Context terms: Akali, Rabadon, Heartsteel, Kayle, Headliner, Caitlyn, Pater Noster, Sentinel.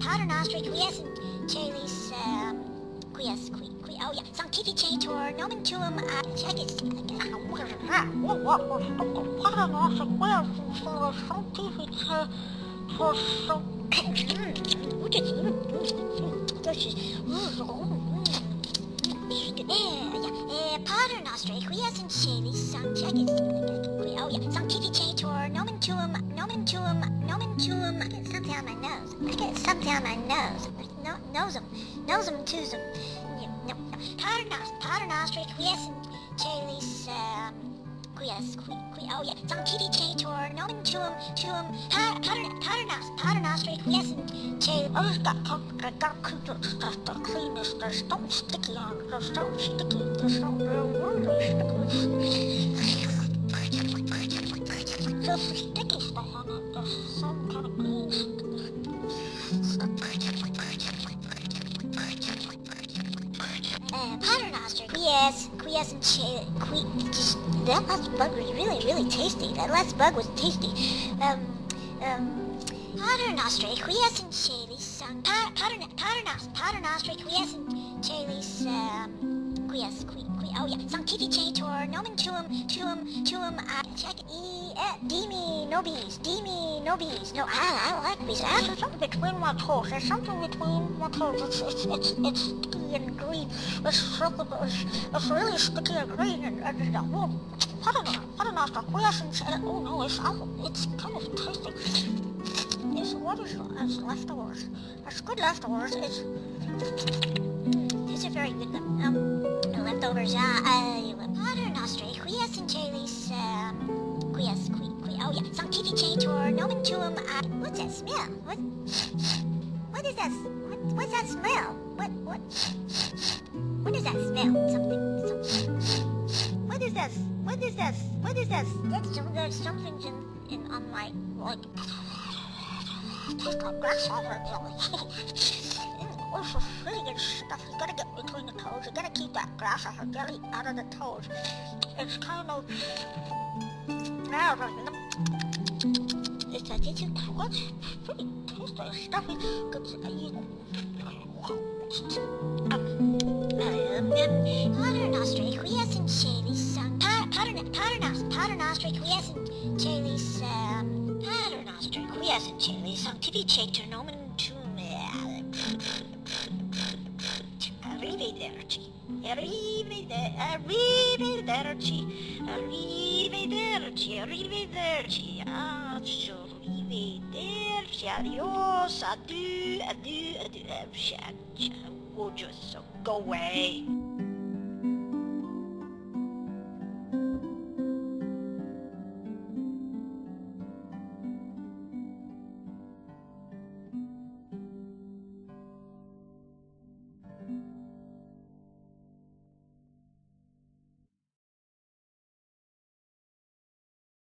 Pater Noster, Sanctificetur nomen tuum Pater Noster, equies in celis sanctificetur nomen tuum, something on my nose. I get something on my nose. No, nosem, twosem. No. Pater Noster, equies in celis sanctificetur nomen tuum, Pater Noster, equies in celis. Oh, it's got pump, I got cooked stuff to clean this. There's no sticky on it, there's no sticky, there's no real word on it. There's sticky stuff on it, there's some kind of green stuff. Pater Noster, quiescent and that last bug was really tasty. That last bug was tasty. Pater Noster, quiescent celis, Pater Noster, quiescent celis, sanctificetur nomen tuum, check demi nobis, No, I like these. There's something between my toes. It's sticky and green. It's really sticky and green. And Pater Noster, quiescent, oh no, it's kind of tasty. What is leftovers? It's good leftovers. It's a very good leftovers. Pater Noster, quies in celis, sanctificetur nomen tuum. What's that smell? What is that? What's that smell? What is that smell? Something. What is that? There's something in on my tastes like grasshopper jelly. It's really good stuff. You gotta get between the toes. You gotta keep that grasshopper jelly out of the toes. It's kind of... It's pretty tasty, stuffy. Pater Noster, equies in celis. Pater Noster, equies in celis. Pater Noster, quies in celis, sanctificetur nomen tuum. Arrivederci, adios, adieu, ciao, just go away.